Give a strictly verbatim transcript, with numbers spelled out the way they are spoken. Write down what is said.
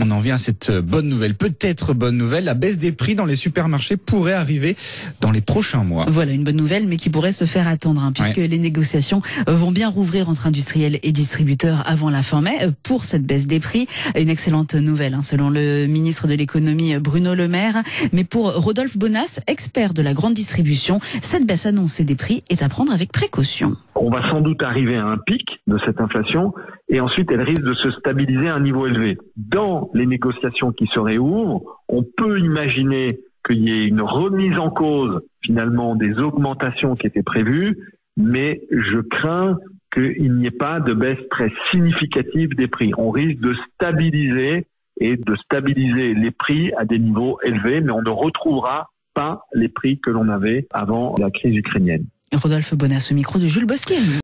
On en vient à cette bonne nouvelle, peut-être bonne nouvelle, la baisse des prix dans les supermarchés pourrait arriver dans les prochains mois. Voilà une bonne nouvelle mais qui pourrait se faire attendre hein, puisque ouais. Les négociations vont bien rouvrir entre industriels et distributeurs avant la fin mai pour cette baisse des prix. Une excellente nouvelle hein, selon le ministre de l'économie Bruno Le Maire. Mais pour Rodolphe Bonnasse, expert de la grande distribution, cette baisse annoncée des prix est à prendre avec précaution. On va sans doute arriver à un pic de cette inflation et ensuite elle risque de se stabiliser à un niveau élevé. Dans les négociations qui se réouvrent, on peut imaginer qu'il y ait une remise en cause finalement des augmentations qui étaient prévues, mais je crains qu'il n'y ait pas de baisse très significative des prix. On risque de stabiliser et de stabiliser les prix à des niveaux élevés, mais on ne retrouvera pas les prix que l'on avait avant la crise ukrainienne. Rodolphe Bonnasse au micro de Jules Bosquet.